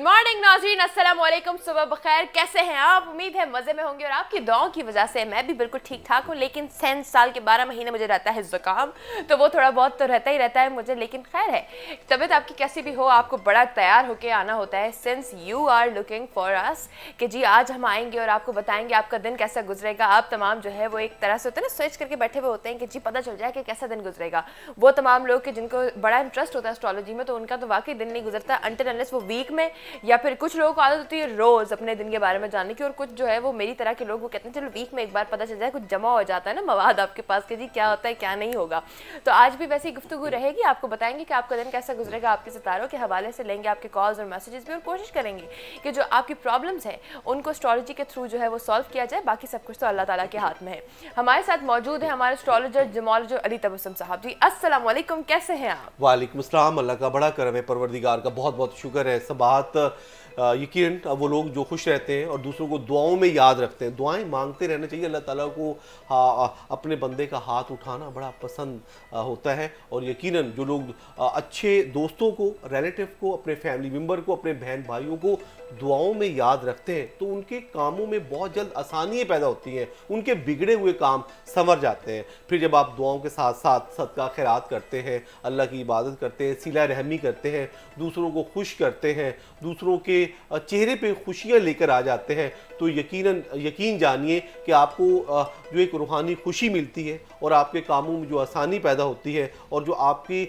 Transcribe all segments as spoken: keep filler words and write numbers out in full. Good morning नाज़रीन, अस्सलाम वालेकुम, सुबह बखैर। कैसे हैं आप? उम्मीद है मज़े में होंगे और आपकी दुआओं की वजह से मैं भी बिल्कुल ठीक ठाक हूँ। लेकिन सेंस साल के बारह महीने मुझे रहता है ज़ुकाम, तो वो थोड़ा बहुत तो रहता ही रहता है मुझे। लेकिन खैर है, तबीयत आपकी कैसी भी हो, आपको बड़ा तैयार होकर आना होता है। Since you are looking for us कि जी आज हम आएंगे और आपको बताएंगे आपका दिन कैसा गुजरेगा। आप तमाम जो है वो एक तरह से होते हैं ना, स्विच करके बैठे हुए होते हैं कि जी पता चल जाए कि कैसा दिन गुजरेगा। वो तमाम लोग कि जिनको बड़ा इंटरेस्ट होता है एस्ट्रोलॉजी में, तो उनका तो वाकई दिन नहीं गुजरता अनटिल अनलेस वो वीक में, या फिर कुछ लोगों को आदत होती है रोज़ अपने दिन के बारे में जानने की। और कुछ जो है वो मेरी तरह के लोग वो कहते हैं चलो वीक में एक बार पता चल जाए, कुछ जमा हो जाता है ना मवाद आपके पास कि जी क्या होता है क्या नहीं होगा। तो आज भी वैसी गुफ्तगू रहेगी, आपको बताएंगे कि आपका दिन कैसा गुजरेगा, आपके सितारों के हवाले से लेंगे आपके कॉल्स और मैसेजेस भी, और कोशिश करेंगे कि जो आपकी प्रॉब्लम्स हैं उनको एस्ट्रोलॉजी के थ्रू जो है वो सॉल्व किया जाए। बाकी सब कुछ तो अल्लाह ताला के हाथ में है। हमारे साथ मौजूद है हमारे एस्ट्रोलॉजर जमालुद्दीन अली तबस्सुम साहब जी। अस्सलाम वालेकुम, कैसे हैं आप? वालेकुम अस्सलाम, अल्लाह का बड़ा करम है, परवरदिगार का बहुत बहुत शुक्र है। सबात यकीन वो लोग जो खुश रहते हैं और दूसरों को दुआओं में याद रखते हैं। दुआएं मांगते रहना चाहिए, अल्लाह ताला को अपने बंदे का हाथ उठाना बड़ा पसंद होता है। और यकीनन जो लोग अच्छे दोस्तों को, रिलेटिव को, अपने फैमिली मेम्बर को, अपने बहन भाइयों को दुआओं में याद रखते हैं तो उनके कामों में बहुत जल्द आसानियाँ पैदा होती हैं, उनके बिगड़े हुए काम संवर जाते हैं। फिर जब आप दुआओं के साथ साथ सदका खैरात करते हैं, अल्लाह की इबादत करते हैं, सिला रहमी करते हैं, दूसरों को खुश करते हैं, दूसरों के चेहरे पे खुशियां लेकर आ जाते हैं, तो यकीनन यकीन जानिए कि आपको जो एक रूहानी खुशी मिलती है और आपके कामों में जो आसानी पैदा होती है और जो आपकी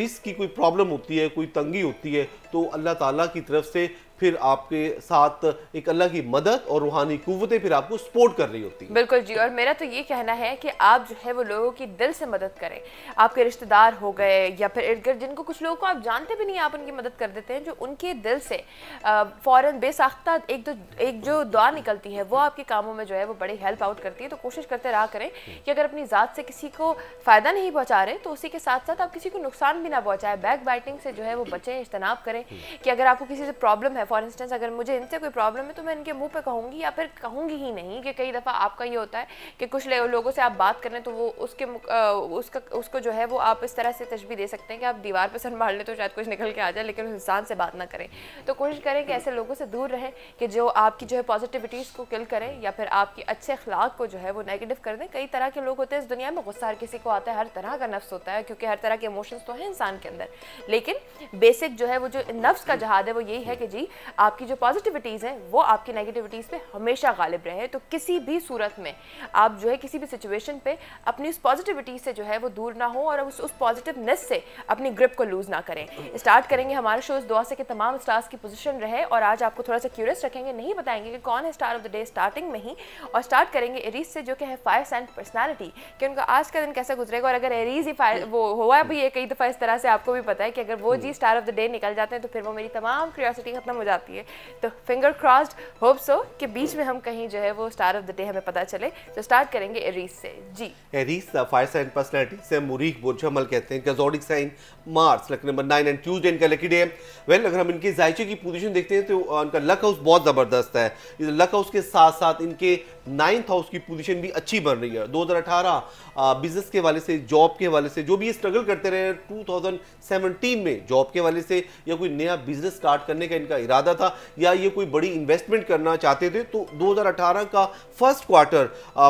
रिस्क की कोई प्रॉब्लम होती है, कोई तंगी होती है, तो अल्लाह ताला की तरफ से फिर आपके साथ एक अल्लाह की मदद और रूहानी कुव्वतें फिर आपको सपोर्ट कर रही होती है। बिल्कुल जी, और मेरा तो ये कहना है कि आप जो है वो लोगों की दिल से मदद करें। आपके रिश्तेदार हो गए या फिर इर्द गिर्द जिनको कुछ लोगों को आप जानते भी नहीं, आप उनकी मदद कर देते हैं। जो उनके दिल से फ़ौरन बेसाख्ता एक दो एक जो दुआ निकलती है वो आपके कामों में जो है वो बड़ी हेल्प आउट करती है। तो कोशिश करते रहा करें कि अगर अपनी ज़ात से किसी को फ़ायदा नहीं पहुँचा रहे तो उसी के साथ साथ आप किसी को नुकसान भी ना पहुँचाएं। बैक बाइटिंग से जो है वो बचें, इज्तनाब करें। कि अगर आपको किसी से प्रॉब्लम है, फॉर इंस्टेंस अगर मुझे इनसे कोई प्रॉब्लम है तो मैं इनके मुंह पे कहूँगी या फिर कहूँगी ही नहीं। कि कई दफ़ा आपका ये होता है कि कुछ लोगों से आप बात करें तो वो उसके उसका उसको जो है वो आप इस तरह से तशबीह दे सकते हैं कि आप दीवार पर सर मार लें तो शायद कुछ निकल के आ जाए, लेकिन उस इंसान से बात ना करें। तो कोशिश करें कि ऐसे लोगों से दूर रहें कि जो आपकी जो है पॉजिटिविटीज़ को किल करें या फिर आपके अच्छे अखलाक को जो है वो नेगेटिव कर दें। कई तरह के लोग होते हैं इस दुनिया में, गुस्सा हर किसी को आता है, हर तरह का नफ्स होता है, क्योंकि हर तरह के इमोशंस तो हैं इंसान के अंदर। लेकिन बेसिक जो है वो जो नफ्स का जहाद है वो यही है कि जी आपकी जो पॉजिटिविटीज़ हैं वो आपकी नेगेटिविटीज़ पे हमेशा गालिब रहे। तो किसी भी सूरत में आप जो है किसी भी सिचुएशन पे अपनी उस पॉजिटिविटी से जो है वो दूर ना हो और उस उस पॉजिटिवनेस से अपनी ग्रिप को लूज़ ना करें। स्टार्ट करेंगे हमारा शो इस दुआ से कि तमाम स्टार्स की पोजीशन रहे, और आज आपको थोड़ा सा क्यूरियस रखेंगे, नहीं बताएंगे कि कौन है star of the day starting में ही। और स्टार्ट करेंगे एरीज से जो कि है फायर साइन पर्सनैलिटी, कि उनका आज का दिन कैसा गुजरेगा। और अगर एरीज ही फायर वो हुआ भी है कई दफ़ा इस तरह से, आपको भी पता है कि अगर वो जी स्टार ऑफ द डे निकल जाते हैं तो फिर वो मेरी तमाम क्यूरियोसिटी खत्म हो जाती है। तो फिंगर क्रॉस्ड, होप सो कि बीच में हम कहीं जो है वो स्टार ऑफ द डे हमें पता चले। तो स्टार्ट करेंगे एरीज से जी। एरीज फायर साइन पर्सनैलिटी से मुरीख बुरजमल कहते हैं, कैजोडिक sign Mars, luck number nine, and Tuesday इनका लकी डे। वेल अगर हम इनके जायचे की पोजीशन देखते हैं तो उनका लक हाउस बहुत जबरदस्त है। इस लक हाउस के साथ साथ इनके नाइन्थ हाउस की पोजीशन भी अच्छी बन रही है। दो हज़ार अठारह बिजनेस के हवाले से, जॉब के हवाले से, जो भी स्ट्रगल करते रहे टू थाउज़ेंड सेवनटीन में जॉब के हवाले से, या कोई नया बिजनेस स्टार्ट करने का इनका इरादा था या ये कोई बड़ी इन्वेस्टमेंट करना चाहते थे, तो दो हज़ार अठारह का फर्स्ट क्वार्टर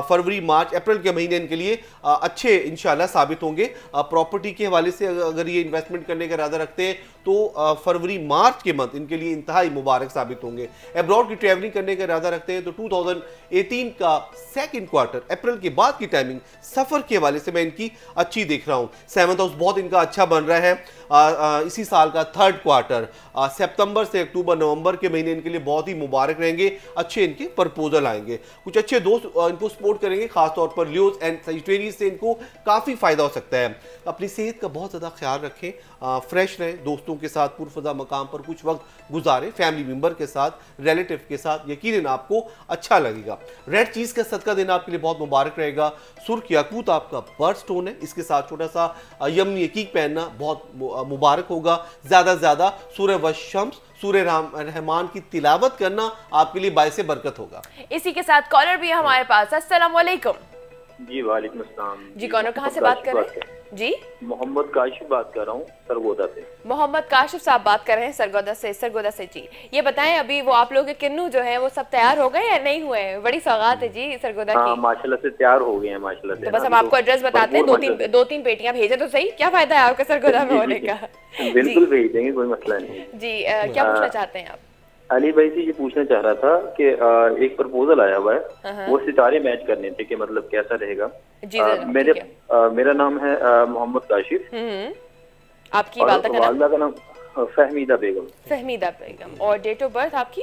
फरवरी, मार्च, अप्रैल के महीने इनके लिए अच्छे इंशाल्लाह साबित होंगे। प्रॉपर्टी के हवाले से अगर ये इन्वेस्टमेंट करने का इरादा रखते हैं तो फरवरी मार्च के मंथ इनके लिए इंतहाई मुबारक साबित होंगे। एब्रॉड की ट्रैवलिंग करने का इरादा रखते हैं तो टू थाउज़ेंड एटीन का सेकंड क्वार्टर, अप्रैल के बाद की टाइमिंग सफ़र के हवाले से मैं इनकी अच्छी देख रहा हूँ। सेवंथ हाउस बहुत इनका अच्छा बन रहा है। आ, आ, इसी साल का थर्ड क्वार्टर सितंबर से अक्टूबर नवंबर के महीने इनके लिए बहुत ही मुबारक रहेंगे। अच्छे इनके प्रपोजल आएंगे, कुछ अच्छे दोस्त आ, इनको सपोर्ट करेंगे, खासतौर पर लियोस एंड सजिटेरियस से इनको काफ़ी फ़ायदा हो सकता है। अपनी सेहत का बहुत ज़्यादा ख्याल रखें, आ, फ्रेश रहें, दोस्तों के साथ पुरफजा मकाम पर कुछ वक्त गुजारें, फैमिली मेम्बर के साथ, रिलेटिव के साथ, यकीनन आपको अच्छा लगेगा। रेड चीज़ का सदका देना आपके लिए बहुत मुबारक रहेगा। सुर्ख याकूत आपका बर्थ स्टोन है, इसके साथ छोटा सा यमनी यकीक पहनना बहुत मुबारक होगा। ज़्यादा से ज़्यादा सूरह व शम्स, सूरह राम रहमान की तिलावत करना आपके लिए बायसे बरकत होगा। इसी के साथ कॉलर भी हमारे पास। अस्सलाम वालेकुम। जी वालेकुम अस्सलाम जी, कौन कहाँ से बात कर रहे हैं जी? मोहम्मद काशिफ बात कर रहा हूँ सरगोदा से। मोहम्मद काशिफ साहब बात कर रहे हैं सरगोदा से सरगोदा से जी। ये बताएं अभी वो आप लोग के किन्नू जो है वो सब तैयार हो गए या नहीं हुए? बड़ी सौगात है जी सरगोदा की, माशाल्लाह से तैयार हो गए हैं माशाल्लाह से। तो बस हम आपको एड्रेस बताते हैं, दो तीन दो तीन पेटियां भेजें तो सही, क्या फायदा है आपके सरगोदा में होने का? बिल्कुल भेज देंगे, कोई मसला नहीं जी। क्या पूछना चाहते हैं आप? अली भाई से ये पूछना चाह रहा था कि एक प्रपोजल आया हुआ है, वो सितारे मैच करने थे कि मतलब कैसा रहेगा। आ, मेरे आ, मेरा नाम है मोहम्मद काशिफ, आपकी वालदा का, वालदा का नाम फहमीदा बेगम। फहमीदा बेगम। और डेट ऑफ बर्थ आपकी?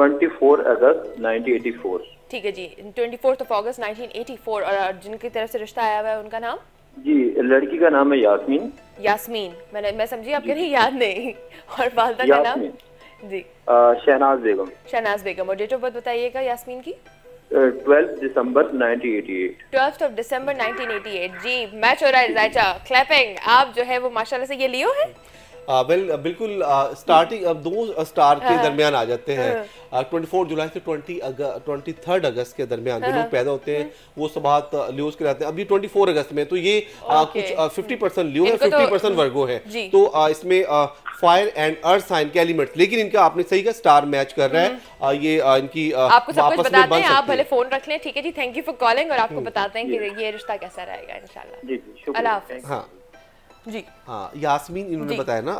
चौबीस अगस्त नाइनटीन एटी फोर। ठीक है जी, चौबीस अगस्त नाइनटीन एटी फोर। और जिनकी तरफ से रिश्ता आया हुआ है उनका नाम जी? लड़की का नाम है यास्मीन। यास्मीन, मैंने मैं समझी आपके नहीं याद नहीं। और वालदा का नाम जी? शहनाज बेगम। शहनाज बेगम। और डेट ऑफ बर्थ बताइएगा यास्मीन की? Twelfth December nineteen eighty eight. Twelfth of December nineteen eighty eight जी। मैच हो रहा है जायचा, क्लैपिंग। आप जो है वो माशाल्लाह से ये लियो है आ, बिल, बिल्कुल स्टार्टिंग अब दो स्टार के दरमियान आ जाते हैं। चौबीस जुलाई से तेईस अगस्त के दरमियान जो लोग पैदा होते हैं वो सबात लियोस के रहते हैं। अभी चौबीस अगस्त में तो ये आ, कुछ आ, पचास परसेंट लियो है, पचास परसेंट वर्गो है, तो आ, इसमें फायर एंड अर्थ साइन के एलिमेंट। लेकिन इनका आपने सही कहा स्टार मैच कर रहा है। आ, ये आ, इनकी आ, आपको सब कुछ बताते हैं, आप भले फोन रख लें। ठीक है जी, थैंक यू फॉर कॉलिंग। और आपको बताते हैं कि ये रिश्ता कैसा रहेगा इंशाल्लाह। हाँ जी, हाँ यास्मीन इन्होंने बताया ना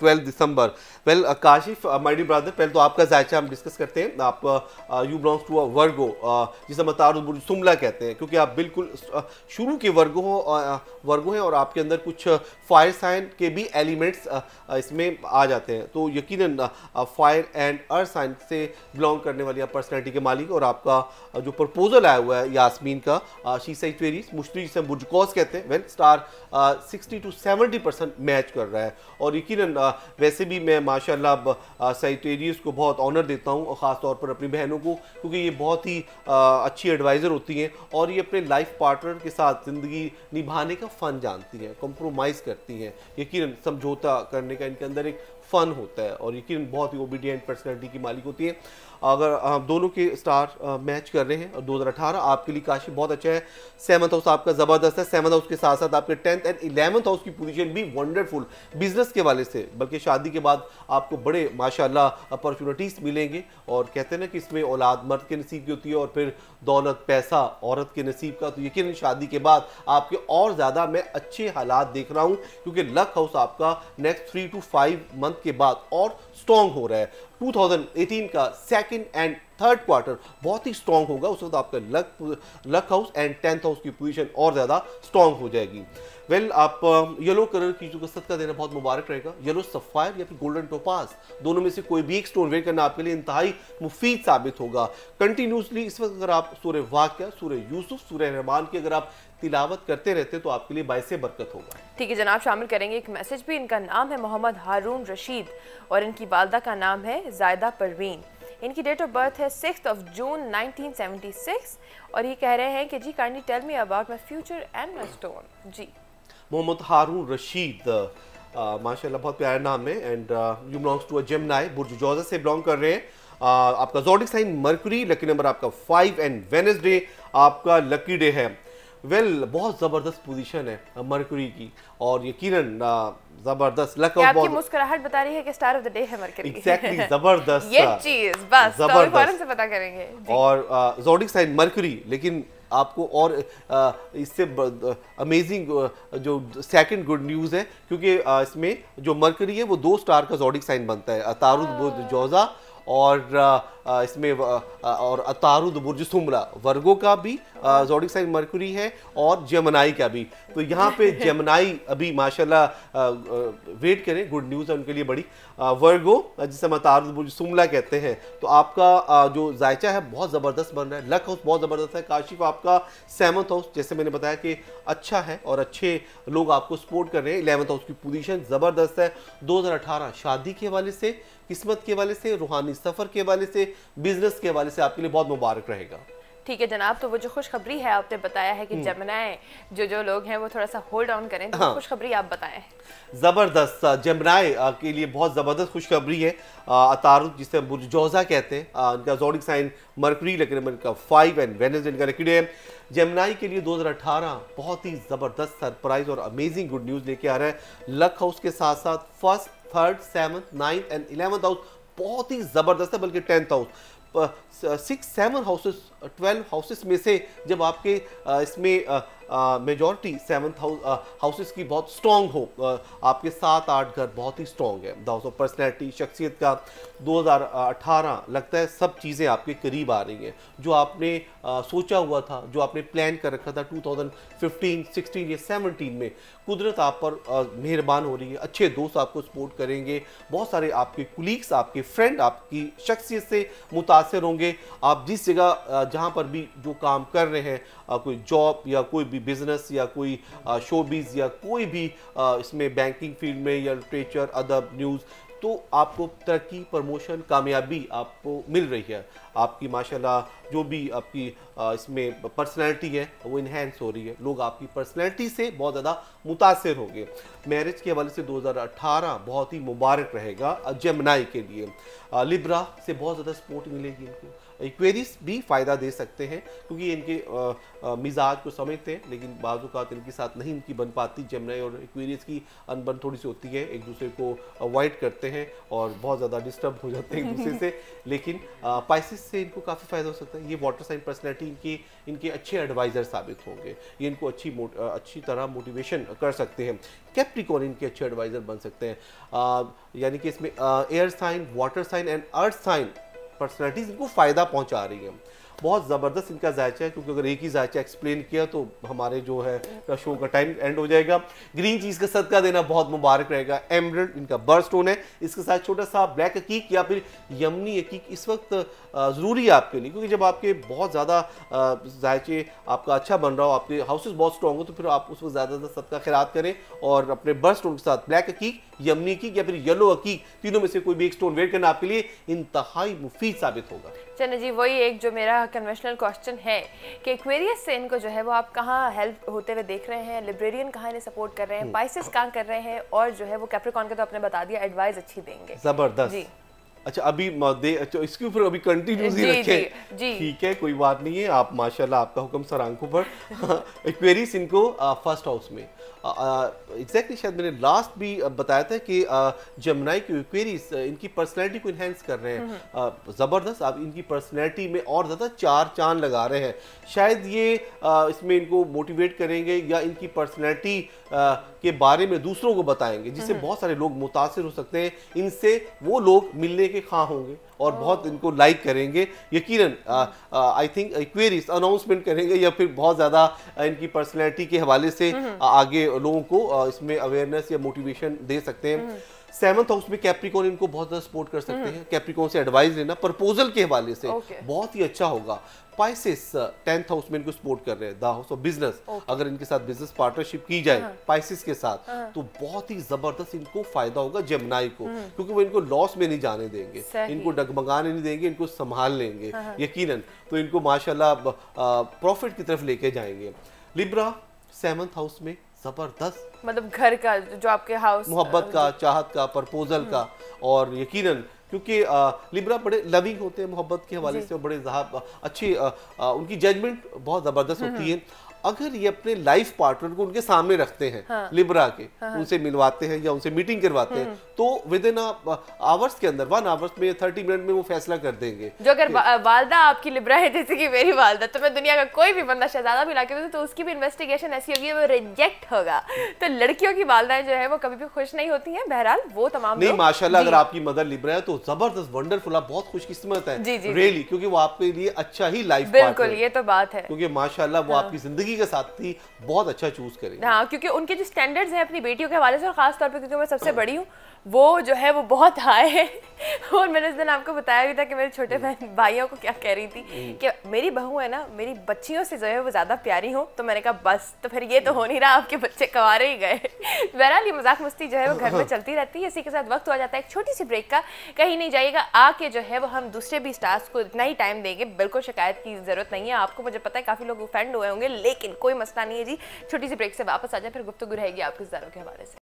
twelfth December. Well Kashif my dear brother, पहले तो आपका जायचा हम डिस्कस करते हैं। आप you belongs to a Virgo जिसे मतारुल बुर्ज सुमला कहते हैं, क्योंकि आप बिल्कुल शुरू के वर्गो हो वर्गो हैं और आपके अंदर कुछ फायर साइन के भी एलिमेंट्स इसमें आ जाते हैं। तो यकीनन फायर एंड अर्थ साइन से बिलोंग करने वाली आप पर्सनैलिटी के मालिक। और आपका जो प्रपोजल आया हुआ है यास्मीन का, शी सेक्रेटरीज मुश्तरी जिसे बुर्जकॉस कहते हैं, वेल स्टार सिक्सटी टू सत्तर परसेंट मैच कर रहा है। और यकीनन वैसे भी मैं माशाल्लाह सैटेरियस को बहुत ऑनर देता हूँ, ख़ास तौर पर अपनी बहनों को, क्योंकि ये बहुत ही अच्छी एडवाइज़र होती हैं और ये अपने लाइफ पार्टनर के साथ ज़िंदगी निभाने का फ़न जानती हैं, कॉम्प्रोमाइज़ करती हैं। यकीनन समझौता करने का इनके अंदर एक फ़न होता है और यकीनन बहुत ही ओबीडियंट पर्सनैलिटी की मालिक होती है। अगर हम दोनों के स्टार मैच कर रहे हैं और दो हज़ार अठारह आपके लिए काशी बहुत अच्छा है। सेवंथ हाउस आपका ज़बरदस्त है, सेवंथ हाउस के साथ साथ आपके टेंथ एंड इलेवंथ हाउस की पोजीशन भी वंडरफुल बिजनेस के वाले से, बल्कि शादी के बाद आपको बड़े माशाल्लाह अपॉर्चुनिटीज़ मिलेंगे। और कहते हैं ना कि इसमें औलाद मर्द के नसीब की होती है और फिर दौलत पैसा औरत के नसीब का, तो यकीन शादी के बाद आपके और ज़्यादा मैं अच्छे हालात देख रहा हूँ, क्योंकि लक हाउस आपका next three two five month के बाद और स्ट्रॉन्ग हो रहा है। दो हज़ार अठारह का सेकंड एंड थर्ड क्वार्टर बहुत ही स्ट्रॉन्ग होगा, उस वक्त आपका luck luck house and tenth house की पोजीशन और ज़्यादा स्ट्रॉन्ग हो जाएगी। वेल well, आप येलो कलर की जो सदका देना बहुत मुबारक रहेगा, येलो सफ़ायर या फिर गोल्डन टोपास, दोनों में से कोई भी एक स्टोन वेयर करना आपके लिए इंतहाई मुफीद साबित होगा। कंटिन्यूसली इस वक्त अगर आप सूर्य वाक़िया, सूर्य यूसुफ, सूर्य रहमान की अगर आप तिलावत करते रहते तो आपके लिए बायसे बरकत होगा। ठीक है जनाब, शामिल करेंगे एक मैसेज भी। इनका नाम है मोहम्मद हारून रशीद और इनकी वालदा का नाम है जायदा परवीन। इनकी डेट ऑफ बर्थ है sixth of June nineteen seventy six. और ये कह रहे हैं कि जी kindly tell me about my future and my stone. जी मोहम्मद हारून रशीद, माशाल्लाह बहुत प्यारा नाम है। And you belongs to a Gemini, बुर्ज जोजा से बिलोंग कर रहे हैं। uh, आपका zodiac sign Mercury, lucky number आपका फाइव एंड वेडनेसडे आपका लकी डे है। वेल well, बहुत ज़बरदस्त पोजीशन है मरकरी की और यकीनन ज़बरदस्त लक। आपकी मुस्कुराहट बता रही है कि स्टार ऑफ द डे है मरकरी। एग्जैक्टली, ज़बरदस्त ये चीज़ बस फौरन से पता करेंगे। और ज़ोडिक साइन मरकरी, लेकिन आपको और इससे अमेजिंग जो सेकंड गुड न्यूज़ है, क्योंकि इसमें जो मरकरी है वो दो स्टार का ज़ोडिक साइन बनता है, अतारुद बुध जोजा और इसमें और अतारुद बुर्ज सुमला, वर्गो का भी ज़ोडिक साइन मरकरी है और जेमिनाई का भी। तो यहाँ पे जेमिनाई अभी माशाल्लाह वेट करें, गुड न्यूज़ है उनके लिए बड़ी। वर्गो जिसे हम अतारुद बुर्ज सुमला कहते हैं, तो आपका जो जायचा है बहुत ज़बरदस्त बन रहा है, लक हाउस बहुत ज़बरदस्त है। काशिफ आपका सेवंथ हाउस जैसे मैंने बताया कि अच्छा है और अच्छे लोग आपको सपोर्ट कर रहे हैं। इलेवंथ हाउस की पोजीशन ज़बरदस्त है। दो हज़ार अठारह शादी के हवाले से, किस्मत के वाले से, रूहानी सफ़र के वाले से, बिजनेस के वाले से आपके लिए बहुत मुबारक रहेगा। ठीक है जनाब, तो वो जो खुशखबरी है आपने बताया है कि जेमिनाई जो जो लोग हैं वो थोड़ा सा होल्ड ऑन करें, तो हाँ। खुशखबरी आप बताएं। ज़बरदस्त जेमिनाई के लिए बहुत ज़बरदस्त खुशखबरी है। अतारुद जिसे बुर्ज जोजा कहते हैं, इनका ज़ोडिक साइन मरकरी, लेकिन इनका फाइव एंड वेनेस इनका रेक्ड है। जेमिनाई के लिए दो हज़ार अठारह बहुत ही ज़बरदस्त सरप्राइज और अमेजिंग गुड न्यूज़ लेके आ रहा है। लक हाउस के साथ साथ first, third, seventh, ninth and eleventh house बहुत ही ज़बरदस्त है, बल्कि tenth house, six seven houses, twelve houses में से जब आपके इसमें मेजॉरिटी सेवन्थ हाउसेस की बहुत स्ट्रॉन्ग हो, आपके सात आठ घर बहुत ही स्ट्रॉन्ग है। द हाउस ऑफ पर्सनैलिटी, शख्सियत का दो हज़ार अठारह लगता है सब चीज़ें आपके करीब आ रही हैं। जो आपने आ, सोचा हुआ था, जो आपने प्लान कर रखा था टू थाउजेंड फिफ्टीन, सिक्सटीन या सेवनटीन में, कुदरत आप पर मेहरबान हो रही है। अच्छे दोस्त आपको सपोर्ट करेंगे, बहुत सारे आपके कुलीग्स, आपके फ्रेंड आपकी शख्सियत से मुतासर होंगे। आप जिस जगह जहाँ पर भी जो काम कर रहे हैं, कोई जॉब या कोई भी बिजनेस या कोई शोबिज़ या कोई भी इसमें बैंकिंग फील्ड में या लिटरेचर, अदब, न्यूज़, तो आपको तरक्की, प्रमोशन, कामयाबी आपको मिल रही है। आपकी माशाल्लाह जो भी आपकी इसमें पर्सनैलिटी है वो इन्हेंस हो रही है, लोग आपकी पर्सनैलिटी से बहुत ज़्यादा मुतासर होंगे। मैरिज के हवाले से दो हज़ार अठारह बहुत ही मुबारक रहेगा जेमिनाई के लिए। लिब्रा से बहुत ज़्यादा सपोर्ट मिलेगी इनको। एक्वेरियस भी फ़ायदा दे सकते हैं क्योंकि इनके मिजाज को समझते हैं, लेकिन बाज़ात इनके साथ नहीं इनकी बन पाती। जेमिनाई और एक्वेरियस की अनबन थोड़ी सी होती है, एक दूसरे को अवॉइड करते हैं और बहुत ज़्यादा डिस्टर्ब हो जाते हैं एक दूसरे से। लेकिन पाइसिस से इनको काफ़ी फ़ायदा हो सकता है। ये वाटर साइन पर्सनैलिटी इनकी इनके अच्छे एडवाइज़र साबित होंगे। ये इनको अच्छी अच्छी तरह मोटिवेशन कर सकते हैं। कैप्रिकॉर्न इनके अच्छे एडवाइज़र बन सकते हैं, यानी कि इसमें air sign, water sign and earth sign personalities इनको फ़ायदा पहुंचा रही है। बहुत ज़बरदस्त इनका जायचा है, क्योंकि अगर एक ही जायचा एक्सप्लेन किया तो हमारे जो है शो का टाइम एंड हो जाएगा। ग्रीन चीज़ का सदका देना बहुत मुबारक रहेगा। एमरल्ड इनका बर्थ स्टोन है, इसके साथ छोटा सा ब्लैक अकीक या फिर यमनी अकीक इस वक्त ज़रूरी है आपके लिए, क्योंकि जब आपके बहुत ज़्यादा जायचे आपका अच्छा बन रहा हो, आपके हाउसेस बहुत स्ट्रॉन्ग हो, तो फिर आप उस वक्त ज़्यादा ज़्यादा सदका खैरात करें और अपने बर्थ स्टोन के साथ ब्लैक अकीक, यमनी अकीक या फिर येलो अकीक, तीनों में से कोई भी एक स्टोन वेयर करना आपके लिए इंतहाई मुफीद साबित होगा। चलिए जी, वही एक जो मेरा कन्वेंशनल क्वेश्चन है कि एक्वेरियस से इनको जो है वो आप कहाँ हेल्प होते हुए देख रहे हैं, लिब्रेरियन कहाँ इन्हें सपोर्ट कर रहे हैं, पाइसेस कहाँ कर रहे हैं, और जो है वो कैप्रिकॉर्न का तो आपने बता दिया एडवाइस अच्छी देंगे। जबरदस्त जी। अच्छा अभी दे, अच्छा इसके ऊपर अभी कंटिन्यूस ही रखें, ठीक है, कोई बात नहीं है। आप माशाल्लाह आपका हुक्म सर आंखों पर। एक्वेरियस इनको फर्स्ट हाउस में एग्जैक्टली, शायद मैंने लास्ट भी बताया था कि जेमिनाई के एक्वेरियस इनकी पर्सनैलिटी को इन्हेंस कर रहे हैं। ज़बरदस्त आप इनकी पर्सनैलिटी में और ज़्यादा चार चांद लगा रहे हैं। शायद ये आ, इसमें इनको मोटिवेट करेंगे या इनकी पर्सनैलिटी के बारे में दूसरों को बताएंगे, जिससे बहुत सारे लोग मुतासर हो सकते हैं। इनसे वो लोग मिलने के ख्वाह होंगे और बहुत इनको लाइक करेंगे यकीनन। आई थिंक एक्वेरियस अनाउंसमेंट करेंगे या फिर बहुत ज़्यादा इनकी पर्सनैलिटी के हवाले से आगे लोगों को इसमें अवेयरनेस या मोटिवेशन दे सकते हैं। सेवंथ हाउस में कैप्रिकॉर्न इनको बहुत ज़्यादा सपोर्ट कर सकते हैं। कैप्रिकॉर्न से एडवाइस लेना प्रपोजल के हवाले से okay. बहुत ही अच्छा होगा। पाइसेस टेंथ हाउस में इनको सपोर्ट कर रहे हैं, द हाउस ऑफ बिजनेस। अगर इनके साथ बिजनेस पार्टनरशिप की जाए पाइसेस के साथ तो बहुत ही जबरदस्त इनको फायदा होगा जेमिनाई को, क्योंकि वो इनको लॉस में नहीं जाने देंगे, इनको डगमगाने नहीं देंगे, इनको संभाल लेंगे यकीनन। तो इनको माशाल्लाह प्रॉफिट की तरफ लेके जाएंगे। लिब्रा सेवंथ हाउस में जबरदस्त, मतलब घर का जो आपके हाउस मोहब्बत का, चाहत का, प्रपोजल का, और यकीनन क्योंकि लिब्रा बड़े लविंग होते हैं मोहब्बत के हवाले से, बड़े अच्छे आ, आ, उनकी जजमेंट बहुत ज़बरदस्त होती है। अगर ये अपने लाइफ पार्टनर को उनके सामने रखते हैं हाँ, लिब्रा के हाँ, उनसे मिलवाते हैं या उनसे मीटिंग करवाते हैं, तो विद इन आवर्स के अंदर, वन आवर्स में, थर्टी मिनट में वो फैसला कर देंगे। जो अगर वालदा आपकी लिब्रा है जैसे कि मेरी वालदा, तो मैं दुनिया का कोई भी बंदा शहजादा मिला के तो उसकी भी इन्वेस्टिगेशन ऐसी होगी वो रिजेक्ट होगा। तो लड़कियों की वालदाएं जो है वो कभी भी खुश नहीं होती है। बहरहाल वो तमाम नहीं, माशाल्लाह अगर आपकी मदर लिब्रा है तो जबरदस्त वंडरफुल, आप बहुत खुशकिस्मत है रियली, क्योंकि वो आपके लिए अच्छा ही लाइफ। बिल्कुल, ये तो बात है, क्योंकि माशाल्लाह वो आपकी जिंदगी ज़िंदगी के साथी बहुत अच्छा चूज़ करेंगे। हाँ, क्योंकि उनके जो स्टैंडर्ड्स हैं अपनी बेटियों के हवाले से, और ख़ास तौर पे क्योंकि मैं सबसे बड़ी हूँ, वो जो है वो बहुत हाई है। और मैंने उस दिन आपको बताया भी था कि मेरे छोटे बहन भाइयों को क्या कह रही थी कि मेरी बहू है ना, मेरी बच्चियों से जो है वो ज़्यादा प्यारी हो। तो मैंने कहा बस, तो फिर ये तो हो नहीं रहा, आपके बच्चे कंवारे ही गए। बहरहाल ये मजाक मस्ती जो है वो घर में चलती रहती है। इसी के साथ वक्त हो जाता है एक छोटी सी ब्रेक का, कहीं नहीं जाइएगा। आके जो है वो हम दूसरे भी स्टार्स को इतना ही टाइम देंगे, बिल्कुल शिकायत की ज़रूरत नहीं है आपको। मुझे पता है काफ़ी लोग ऑफेंड हुए होंगे, लेकिन कोई मसला नहीं है जी। छोटी सी ब्रेक से वापस आ जाए, फिर गुफ्तगू रहेगी आपके इदारों के हवाले से।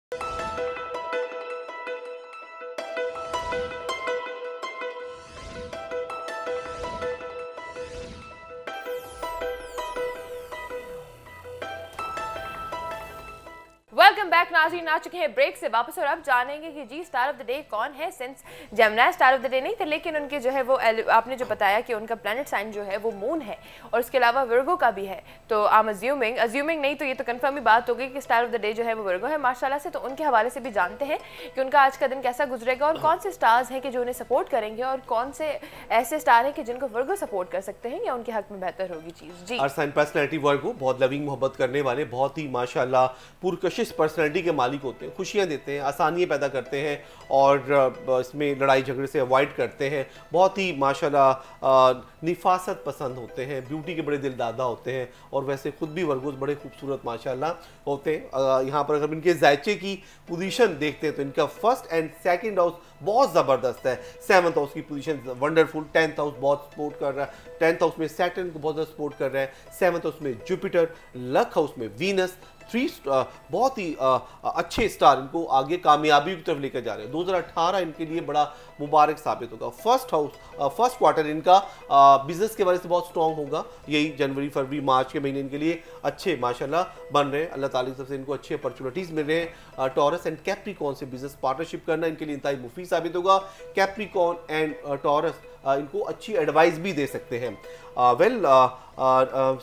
वेलकम बैक नाज़रीन, आ चुके हैं ब्रेक से वापस और अब जानेंगे कि जी स्टार ऑफ द डे कौन है। Since Gemini star of the day नहीं थे, लेकिन उनके जो है वो आपने जो बताया कि उनका प्लैनेट साइन जो है वो मून है और उसके अलावा वर्गो का भी है। तो आई एम अज्यूमिंग, अज्यूमिंग नहीं तो ये तो कंफर्म ही बात हो गई कि स्टार ऑफ द डे जो है वो वर्गो है माशाल्लाह से। तो उनके हवाले से भी जानते हैं कि उनका आज का दिन कैसा गुजरेगा और कौन से स्टार्स हैं कि जो उन्हें सपोर्ट करेंगे और कौन से ऐसे स्टार हैं कि जिनको वर्गो सपोर्ट कर सकते हैं या उनके हक में बेहतर होगी चीज़। जी अर्थ साइन पर्सनैलिटी वर्गो बहुत लविंग मोहब्बत करने वाले, बहुत ही माशाल्लाह पुरकशिश पर्सनैलिटी के मालिक होते हैं, खुशियां देते हैं, आसानियां पैदा करते हैं और इसमें लड़ाई झगड़े से अवॉइड करते हैं। बहुत ही माशाल्लाह निफासत पसंद होते हैं, ब्यूटी के बड़े दिलदादा होते हैं और वैसे खुद भी वर्गोस बड़े खूबसूरत माशाल्लाह होते हैं। यहाँ पर अगर इनके जायचे की पोजीशन देखते हैं तो इनका फर्स्ट एंड सेकंड हाउस बहुत ज़बरदस्त है, सेवन्थ हाउस की पोजीशन वंडरफुल, टेंथ हाउस बहुत सपोर्ट कर रहा है, टेंथ हाउस में सैटर्न को बहुत ज़्यादा सपोर्ट कर रहा है, सेवन्थ हाउस में जुपिटर, लक हाउस में वीनस, थ्री बहुत ही अच्छे स्टार इनको आगे कामयाबी की तरफ लेकर जा रहे हैं। दो हज़ार अठारह इनके लिए बड़ा मुबारक साबित होगा। फर्स्ट हाउस फर्स्ट क्वार्टर इनका बिजनेस के बारे से बहुत स्ट्रॉन्ग होगा, यही जनवरी फरवरी मार्च के महीने इनके लिए अच्छे माशाल्लाह बन रहे हैं। अल्लाह ताला की तरफ से इनको अच्छी अपॉर्चुनिटीज़ मिल रहे हैं। टॉरस एंड कैप्रिकॉन से बिजनेस पार्टनरशिप करना इनके लिए इंतहाई मुफीद साबित होगा। कैप्रिकॉन एंड टॉरस इनको अच्छी एडवाइस भी दे सकते हैं। वेल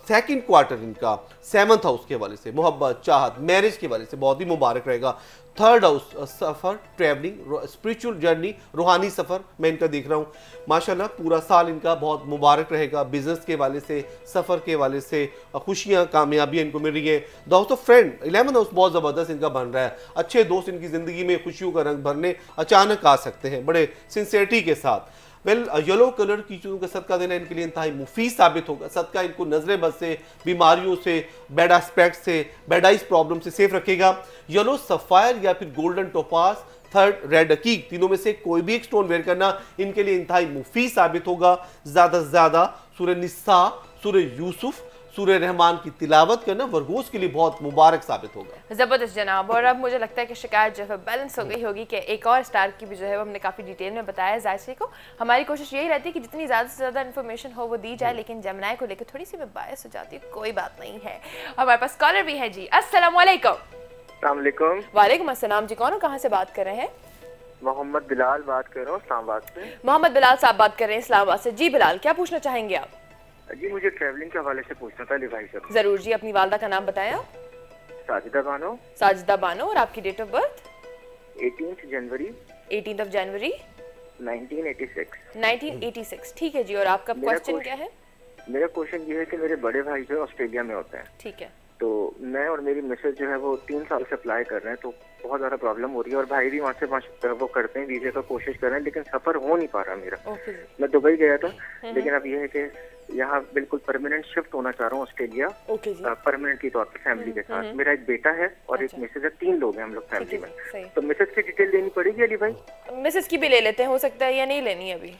सेकंड क्वार्टर इनका सेवन्थ हाउस के हवाले से मोहब्बत, चाहत, मैरिज के हवाले से बहुत ही मुबारक रहेगा। थर्ड हाउस सफ़र, ट्रैवलिंग, स्पिरिचुअल जर्नी, रूहानी सफ़र मैं इनका देख रहा हूँ माशाल्लाह। पूरा साल इनका बहुत मुबारक रहेगा, बिजनेस के वाले से, सफ़र के वाले से, खुशियाँ कामयाबियाँ इनको मिल रही है। दोस्तों फ्रेंड इलेवन हाउस बहुत ज़बरदस्त इनका बन रहा है, अच्छे दोस्त इनकी ज़िंदगी में खुशियों का रंग भरने अचानक आ सकते हैं बड़े सिंसियरिटी के साथ। वेल well, येलो कलर की चीज़ों का सदका देना इनके लिए इंतहाई मुफीद साबित होगा। सदका इनको नजर बद से, बीमारियों से, बैड एस्पेक्ट से, बैड आइज प्रॉब्लम से सेफ रखेगा। येलो सफ़ायर या फिर गोल्डन टोपास, थर्ड रेड अकीक, तीनों में से कोई भी एक स्टोन वेयर करना इनके लिए इंतहाई मुफीद साबित होगा। ज़्यादा से ज़्यादा सूरह निस्सा, सूरह यूसुफ, सूरह रहमान की तिलावत करना वर्गोस के लिए बहुत मुबारक साबित होगा। ज़बरदस्त जनाब। और अब मुझे लगता है कि शिकायत जो है बैलेंस हो गई होगी कि एक और स्टार की भी जो है हमने काफ़ी डिटेल में बताया जायसे को। हमारी कोशिश यही रहती है कि जितनी ज़्यादा से ज़्यादा इन्फॉर्मेशन हो वो दी जाए, लेकिन जेमिनी को लेकर थोड़ी सी मैं बायस हो जाती है, कोई बात नहीं है। हमारे पास कॉलर भी है जी। अस्सलाम वालेकुम। वालेकुम अस्सलाम जी, कौन और कहाँ से बात कर रहे हैं? मोहम्मद बिलाल बात कर रहा हूँ इस्लामाबाद से। मोहम्मद बिलाल साहब बात कर रहे हैं इस्लामाबाद से। जी बिलाल, क्या पूछना चाहेंगे आप? जी मुझे ट्रैवलिंग के हवाले से पूछना था भाई साहब। जरूर जी, अपनी वालदा का नाम बताया? साजिदा बानो। साजिदा बानो, और आपकी डेट ऑफ बर्थ? अठारह जनवरी नाइनटीन एटी सिक्स। ठीक है जी, और आपका क्वेश्चन क्या है? मेरा क्वेश्चन ये है कि मेरे बड़े भाई जो ऑस्ट्रेलिया में होते हैं, ठीक है, तो मैं और मेरी मिसेज जो है वो तीन साल से अप्लाई कर रहे हैं, तो बहुत ज़्यादा प्रॉब्लम हो रही है और भाई भी वहाँ से वो करते हैं, वीज़े का कोशिश कर रहे हैं, लेकिन सफ़र हो नहीं पा रहा मेरा। okay. मैं दुबई गया था, लेकिन अब यह है कि यहाँ बिल्कुल परमानेंट शिफ्ट होना चाह रहा हूँ ऑस्ट्रेलिया। okay, परमानेंट के तौर पर फैमिली के साथ। मेरा एक बेटा है और अच्छा। एक मिसेज है, तीन लोग हैं हम लोग फैमिली में। तो मिसेज की डिटेल लेनी पड़ेगी अली भाई? मिसेज की भी ले लेते हैं, हो सकता है या नहीं लेनी अभी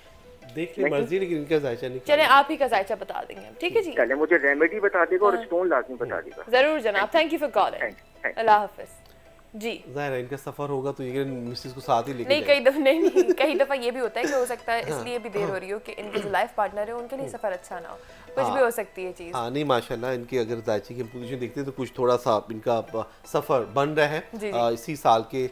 देख ले मर्जी, लेकिन इनका जायचा नहीं। चले आप ही का जायचा बता देंगे हम, ठीक है जी? चले मुझे रेमेडी बता देगा और स्टोन लाजमी बता देगा। जरूर जनाब, थैंक यू फॉर कॉलिंग, अल्लाह हाफिज़ जी। ज़ाहिर है इनका सफ़र होगा तो ये मिसेस को साथ ही लेके नहीं, कई दफ़ा नहीं, नहीं कई दफ़ा ये भी होता है कि हो सकता है इसलिए भी देर हो रही हो कि इनके जो लाइफ पार्टनर है उनके लिए सफ़र अच्छा ना हो, कुछ भी हो सकती है चीज़। हाँ नहीं माशाल्लाह इनकी अगर जायची की पोजीशन देखते हैं तो कुछ थोड़ा सा इनका सफ़र बन रहा है जी, आ, इसी साल के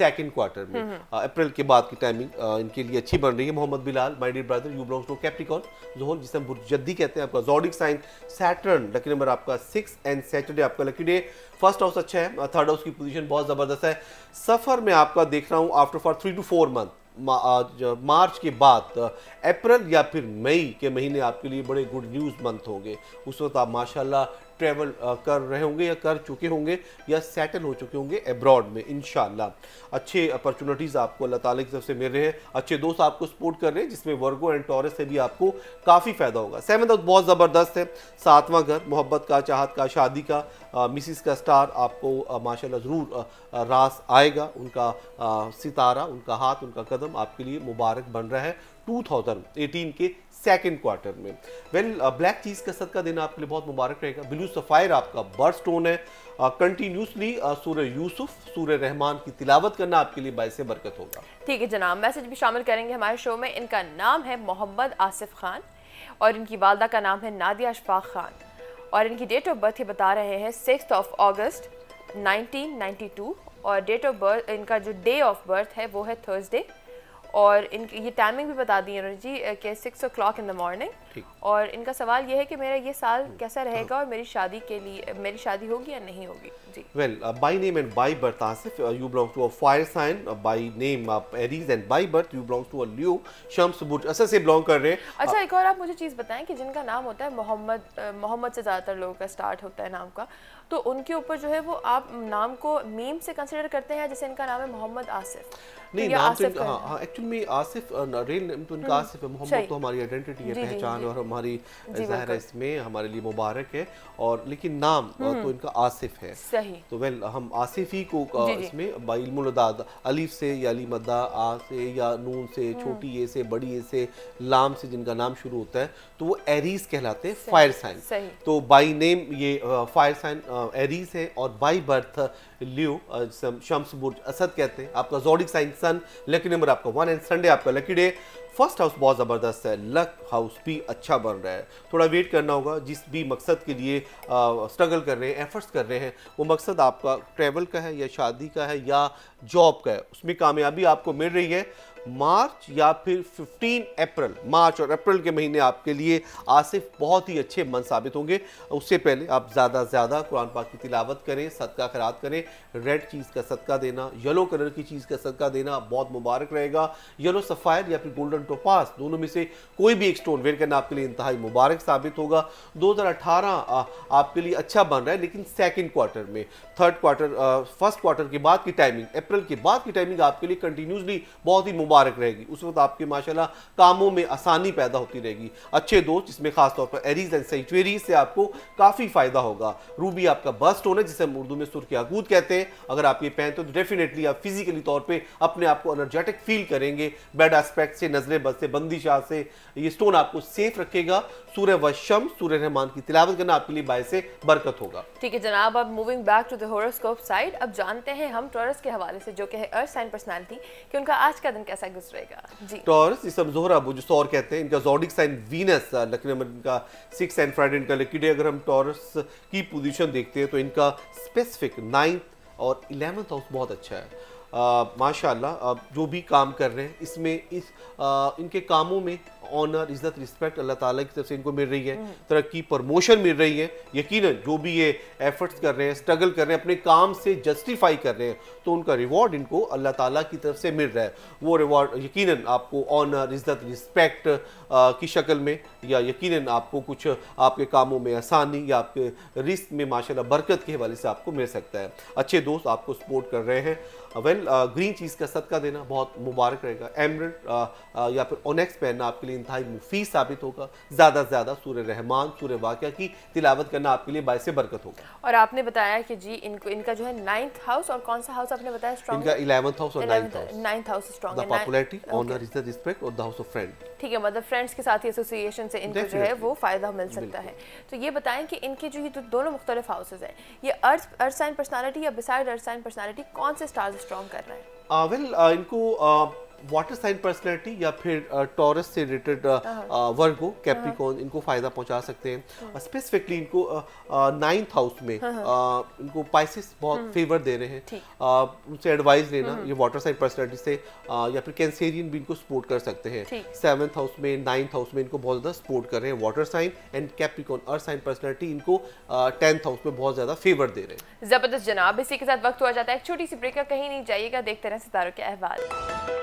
सेकेंड क्वार्टर में अप्रैल के बाद की टाइमिंग इनके लिए अच्छी बन रही है। Mohammad Bilal my dear brother, you belongs to Capricorn zone जिसे हम बुर्जद्दी कहते हैं, आपका zodiac sign Saturn, lucky number आपका सिक्स एंड सैटरडे आपका लकी डे। फर्स्ट हाउस अच्छा है, थर्ड हाउस की पोजीशन बहुत ज़बरदस्त है। सफ़र में आपका देख रहा हूँ after four three two four month March के बाद अप्रैल या फिर मई के महीने आपके लिए बड़े गुड न्यूज़ मंथ होंगे। उस वक्त आप माशाल्लाह ट्रैवल कर रहे होंगे या कर चुके होंगे या सेटल हो चुके होंगे एब्रॉड में। इंशाल्लाह अच्छे अपॉर्चुनिटीज़ आपको अल्लाह ताला की तरफ से मिल रहे हैं, अच्छे दोस्त आपको सपोर्ट कर रहे हैं, जिसमें वर्गो एंड टॉरस से भी आपको काफ़ी फ़ायदा होगा। सेवंथ हाउस बहुत ज़बरदस्त है, सातवां घर मोहब्बत का, चाहत का, शादी का, मिसिस का स्टार आपको माशाल्लाह ज़रूर रास आएगा। उनका सितारा, उनका हाथ, उनका कदम आपके लिए मुबारक बन रहा है दो हज़ार अठारह के सेकेंड क्वार्टर में। वेल ब्लैक चीज़ का सद का दिन आपके लिए बहुत मुबारक रहेगा। ब्लू सफ़ायर आपका बर्थ स्टोन है। कंटिन्यूसली सूरह यूसुफ, सूरह रहमान की तिलावत करना आपके लिए बायसे बरकत होगा। ठीक है जनाब, मैसेज भी शामिल करेंगे हमारे शो में। इनका नाम है मोहम्मद आसिफ खान और इनकी वालदा का नाम है नादिया अशफाक खान और इनकी डेट ऑफ बर्थ ही बता रहे हैं six of August nineteen ninety two और डेट ऑफ बर्थ, इनका जो डे ऑफ बर्थ है वो है थर्सडे और इनकी ये टाइमिंग भी बता दी है जी के six o'clock in the morning. और इनका सवाल ये है कि मेरा ये साल कैसा रहेगा और मेरी शादी के लिए मेरी शादी होगी या नहीं होगी जी। Well by name and by birth Asif you belong to a fire sign, by name आप Aries and by birth you belong to a Leo, शम्स बुध असर से बिलोंग कर रहे हैं। अच्छा एक और आप मुझे चीज़ बताएं कि जिनका नाम होता है मोहम्मद, मोहम्मद से ज़्यादातर लोगों का स्टार्ट होता है नाम का, तो उनके ऊपर जो है वो आप नाम को मीम से कंसिडर करते हैं जैसे इनका नाम है मोहम्मद आसिफ? नहीं तो नाम तो हाँ हाँ एक्चुअली में आसिफ रियल नेम तो इनका आसिफ है। मोहम्मद तो हमारी आइडेंटिटी है, पहचान और हमारी ज़ाहिर है इसमें हमारे लिए मुबारक है और लेकिन नाम तो इनका आसिफ है सही। तो वेल हम आसिफ ही को इसमें बाइलमुलदाद अलीफ से या अलीमदा आ से या नून से छोटी ए से बड़ी ए से लाम से जिनका नाम शुरू होता है तो वो एरीज कहलाते हैं, फायर साइन। तो बाई नेम ये फायर साइन एरीज है और बाई बर्थ लियो, शम्स बुर्ज असद कहते हैं। आपका zodiac sign sun, lucky number आपका वन एंड संडे आपका लकी डे। फर्स्ट हाउस बहुत ज़बरदस्त है, लक हाउस भी अच्छा बन रहा है। थोड़ा वेट करना होगा, जिस भी मकसद के लिए स्ट्रगल कर रहे हैं, एफर्ट्स कर रहे हैं, वो मकसद आपका ट्रैवल का है या शादी का है या जॉब का है, उसमें कामयाबी आपको मिल रही है। मार्च या फिर पंद्रह अप्रैल, मार्च और अप्रैल के महीने आपके लिए आसिफ बहुत ही अच्छे मन साबित होंगे। उससे पहले आप ज़्यादा से ज़्यादा कुरान पाक की तिलावत करें, सदका खैरात करें। रेड चीज़ का सदका देना, येलो कलर की चीज़ का सदका देना बहुत मुबारक रहेगा। येलो सफ़ायर या फिर गोल्डन टोपास, दोनों में से कोई भी एक स्टोन वेयर करना आपके लिए इंतहाई मुबारक साबित होगा। दो हज़ार अठारह आपके लिए अच्छा बन रहा है लेकिन सेकेंड क्वार्टर में, थर्ड क्वार्टर फर्स्ट क्वार्टर के बाद की टाइमिंग, अप्रैल के बाद की टाइमिंग आपके लिए कंटिन्यूसली बहुत ही मुबारक रहेगी। उस वक्त आपके माशाल्लाह कामों में आसानी पैदा होती रहेगी। अच्छे दोस्त जिसमें खासतौर पर एरीज एंड सैचुएरी से आपको काफ़ी फायदा होगा। रूबी आपका बर्थ स्टोन है जिसे हम उर्दू में सुर्ख आगूद कहते हैं। अगर आप ये पहनते हो तो डेफिनेटली आप फिजिकली तौर पे अपने आप को एनर्जेटिक फील करेंगे। बैड एस्पेक्ट से, नजरें बद से, बंदिशाह से ये स्टोन आपको सेफ रखेगा। सूरह व शम्स, सूरह रहमान की तिलावत करना आपके लिए बायसे बरकत होगा। ठीक है जनाब, अब moving back to the horoscope side, अब जानते हैं हम टॉरस के हवाले से जो कि है अर्थ साइन पर्सनालिटी कि उनका आज का दिन कैसा गुजरेगा जी। टॉरस इसम जोहरा बुज सौर कहते हैं, इनका zodiac sign Venus, lucky number इनका सिक्स एंड फ्राइडे इनका लकी डे। अगर हम टॉरस की पोजीशन देखते हैं तो इनका स्पेसिफिक नाइन्थ और इलेवेंथ हाउस बहुत अच्छा है। माशाल्लाह जो भी काम कर रहे हैं इसमें इस आ, इनके कामों में ऑनर, इज़्ज़त, रिस्पेक्ट अल्लाह ताला की तरफ से इनको मिल रही है। तरक्की, प्रमोशन मिल रही है। यकीनन जो भी ये एफर्ट्स कर रहे हैं, स्ट्रगल कर रहे हैं, अपने काम से जस्टिफाई कर रहे हैं तो उनका रिवॉर्ड इनको अल्लाह ताला की तरफ से मिल रहा है। वो रिवॉर्ड यकीनन आपको ऑनर, इज़्ज़त, रिस्पेक्ट आ, की शक्ल में या यकीनन आपको कुछ आपके कामों में आसानी या आपके रिस्क में माशाल्लाह बरकत के हवाले से आपको मिल सकता है। अच्छे दोस्त आपको सपोर्ट कर रहे हैं। वेल ग्रीन चीज़ का सदका देना बहुत मुबारक रहेगा। एमरल्ड या फिर ओनेक्स पहनना आपके लिए इंतहाई मुफीद साबित होगा। ज़्यादा से ज़्यादा सूरह रहमान, सूरह वाक़िया की तिलावत करना आपके लिए बायसे बरकत होगा। और आपने बताया कि जी इनको इनका जो है नाइन्थ हाउस और कौन सा हाउस आपने बताया स्ट्रांग? इनका इलेवेंथ हाउस और ninth house. Ninth house strong है। द पॉपुलैरिटी, ऑनर, इज़्ज़त, रिस्पेक्ट और द हाउस ऑफ फ्रेंड। ठीक है, मतलब फ्रेंड्स के साथ ही एसोसिएशन से इनको जो है वो फ़ायदा मिल सकता है। तो ये बताएं कि इनके जो ये दोनों मुख्तलिफ हाउसेज हैं, ये अर्थ अर्थ साइन पर्सनालिटी या बिसाइड अर्थ साइन पर्सनालिटी कौन से स्टार्स स्ट्रांग कर रहे हैं? वेल uh, well, uh, इनको uh... वाटर साइन पर्सनैलिटी या फिर टॉरस से रिलेटेड वर्गो, कैप्रिकॉन इनको फ़ायदा पहुंचा सकते हैं। स्पेसिफिकली इनको नाइन्थ हाउस में इनको पाइसिस बहुत फेवर दे रहे हैं। उनसे एडवाइस लेना ये वाटर साइन पर्सनैलिटी से या फिर कैंसेरियन भी इनको सपोर्ट कर सकते हैं। सेवन्थ हाउस में, नाइन्थ हाउस में इनको बहुत ज़्यादा सपोर्ट कर रहे हैं water sign and Capricorn. Earth sign personality इनको टेंथ हाउस में बहुत ज़्यादा फेवर दे रहे हैं। ज़बरदस्त जनाब, इसी के साथ वक्त हुआ जाता है एक छोटी सी ब्रेक का, कहीं नहीं जाइएगा, देखते रहें सितारों के अहवाल।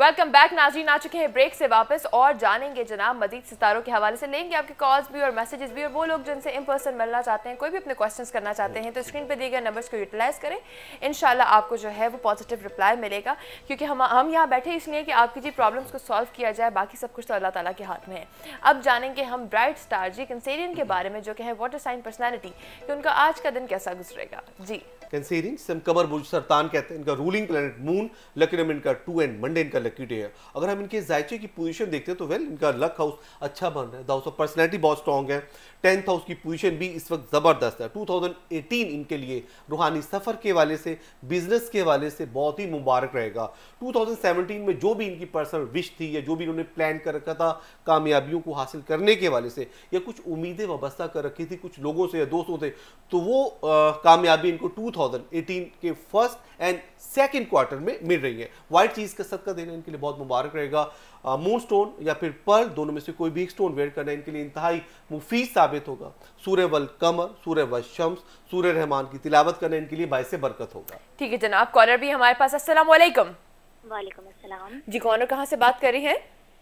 वेलकम बैक नाजरीन, आ चुके हैं ब्रेक से वापस और जानेंगे जनाब मजीद सितारों के हवाले से, लेंगे आपके कॉल्स भी और मैसेजेस भी, और वो लोग जिनसे इन पर्सन मिलना चाहते हैं, कोई भी अपने क्वेश्चंस करना चाहते हैं तो स्क्रीन पे दिए गए नंबर्स को यूटिलाइज करें। इंशाल्लाह आपको जो है वो पॉजिटिव रिप्लाई मिलेगा, क्योंकि हम हम यहाँ बैठे इसलिए कि आपकी जी प्रॉब्लम्स को सॉल्व किया जाए, बाकी सब कुछ तो अल्लाह ताला के हाथ में है। अब जानेंगे हम ब्राइट स्टार जी कैंसेरियन के बारे में, जो कि है वाटर साइन पर्सनैलिटी, कि उनका आज का दिन कैसा गुजरेगा। जी कैंसेरियन से हम कमर बुर्ज सरतान कहते हैं, इनका ruling planet moon, lucky number इनका टू एंड मंडे इनका लकी डे है। अगर हम इनके जायचे की पोजीशन देखते हैं तो वेल इनका लक हाउस अच्छा बन रहा है, द हाउस ऑफ पर्सनैलिटी बहुत स्ट्रॉन्ग है, टेंथ हाउस की पोजीशन भी इस वक्त ज़बरदस्त है। टू थाउजेंड एटीन इनके लिए रूहानी सफ़र के हवाले से, बिजनेस के हवाले से बहुत ही मुबारक रहेगा। टू थाउजेंड सेवेंटीन में जो भी इनकी पर्सनल विश थी या जो भी इन्होंने प्लान कर रखा था कामयाबियों को हासिल करने के हवाले से, या कुछ उम्मीदें वाबस्ता कर रखी थी कुछ लोगों से या दोस्तों से, तो वो कामयाबी इनको टू थाउजेंड एटीन के फर्स्ट एंड सेकेंड क्वार्टर में मिल रही है। वाइट चीज़ का सदका देना इनके लिए बहुत मुबारक रहेगा। मून स्टोन या फिर पर्ल, दोनों में से कोई भी एक स्टोन वेयर करना इनके लिए इंतहाई मुफीद साबित होगा। सूर्य वल कमर, सूर्य वल शम्स, सूर्य रहमान की तिलावत करना इनके लिए बायसे बरकत होगा। ठीक है जनाब, कॉलर भी हमारे पास। अस्सलाम वालेकुम। वालेकुम अस्सलाम जी, कौन और कहाँ से बात कर रही है?